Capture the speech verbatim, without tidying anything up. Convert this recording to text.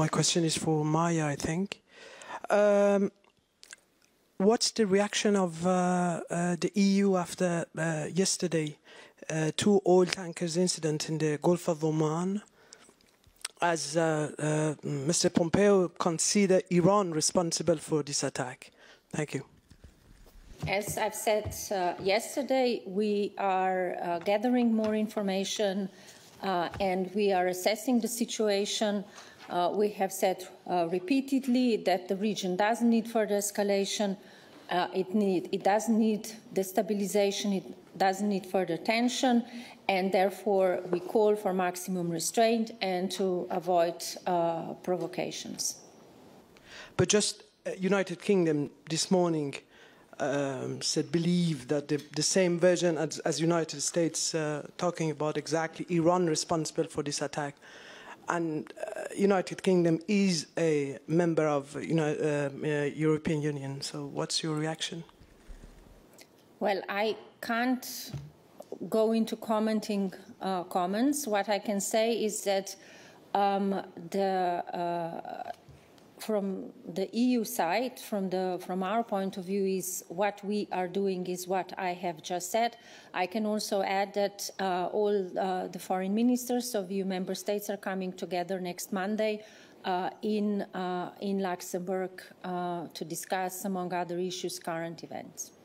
My question is for Maya, I think. Um, what's the reaction of uh, uh, the E U after uh, yesterday, uh, two oil tankers incident in the Gulf of Oman? As uh, uh, Mister Pompeo consider Iran responsible for this attack? Thank you. As I've said uh, yesterday, we are uh, gathering more information uh, and we are assessing the situation. Uh, we have said uh, repeatedly that the region does need further escalation. Uh, it, need, it does need destabilization. It does need further tension. And therefore, we call for maximum restraint and to avoid uh, provocations. But just uh, United Kingdom this morning Um, said believe that the, the same version as, as United States uh, talking about exactly Iran responsible for this attack, and uh, United Kingdom is a member of you know, uh, uh, European Union. So what's your reaction? Well, I can't go into commenting uh, comments. What I can say is that um, the. Uh, From the E U side, from, the, from our point of view, is what we are doing is what I have just said. I can also add that uh, all uh, the foreign ministers of E U member states are coming together next Monday uh, in, uh, in Luxembourg uh, to discuss, among other issues, current events.